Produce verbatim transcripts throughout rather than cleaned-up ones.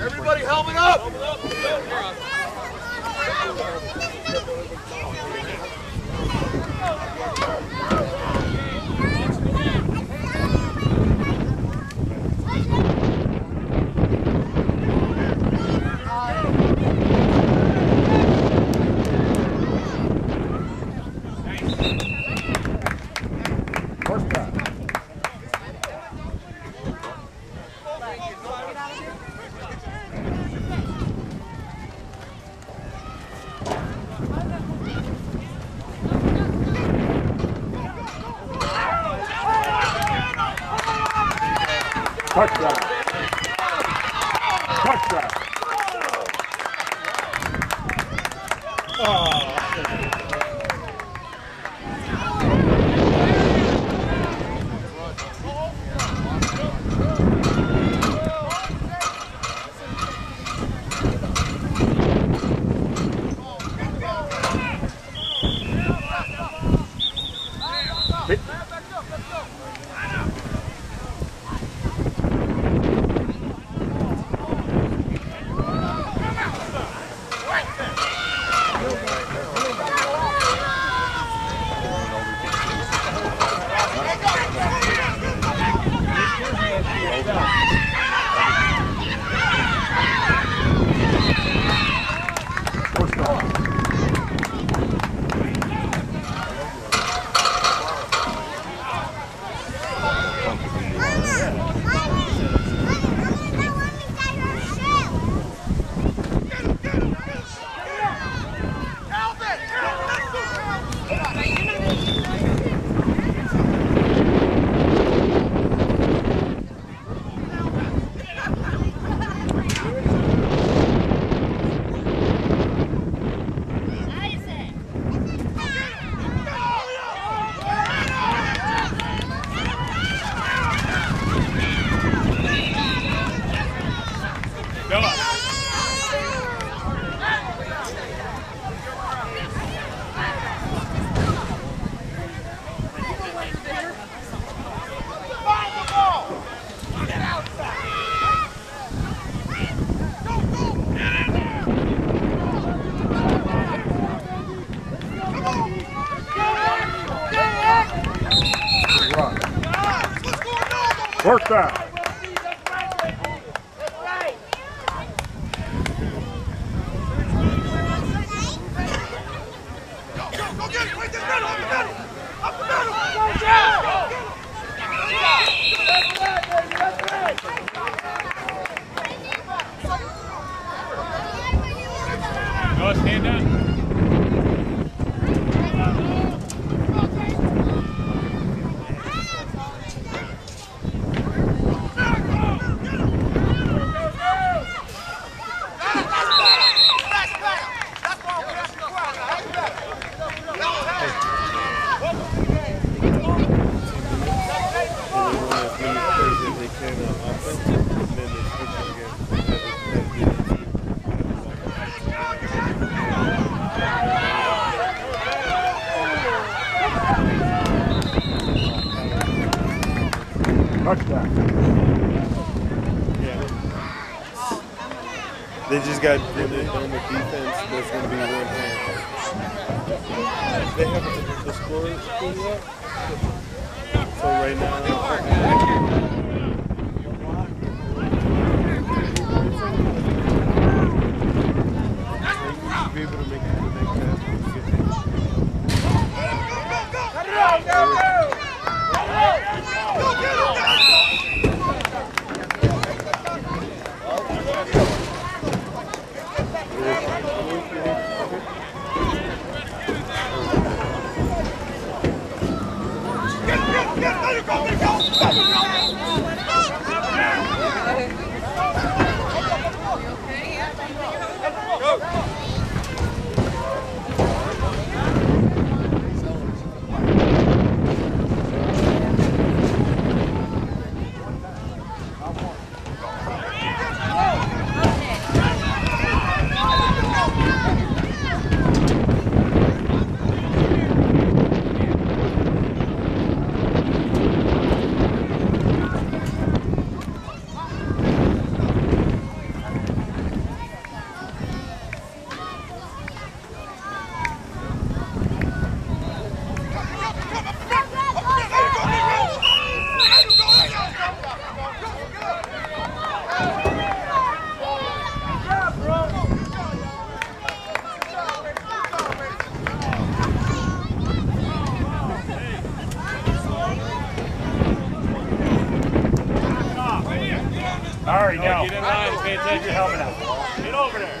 Everybody help it up! Help it up. Touchdown. Touchdown. Oh. Work that. They just got really on the defense that's going to be one hand. They have the score up. So right now, be able to make it to the next half. Go, go, go, go! Go! Take your helmet out. Get over there.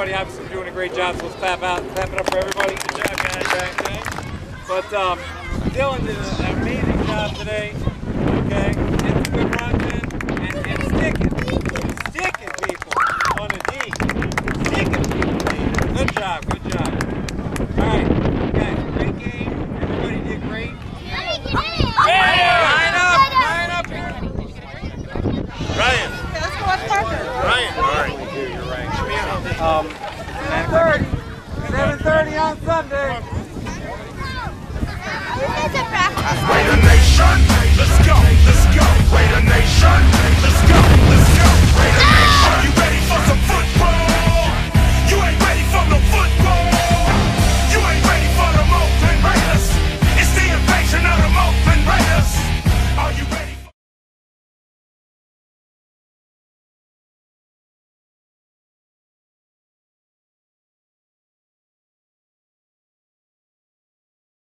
everybody obviously doing a great job, so let's clap out, clap it up for everybody. Good job, guys. Okay. But um, Dylan did an amazing job today. Okay, it's a good content and it's sticking, it's sticking people on the D, it's sticking people. Good job, good job. All right, guys, great game. Everybody did great. Line up, line up. Ryan. Yeah, let's go watch Parker. Ryan, all right. Um, seven thirty on Sunday.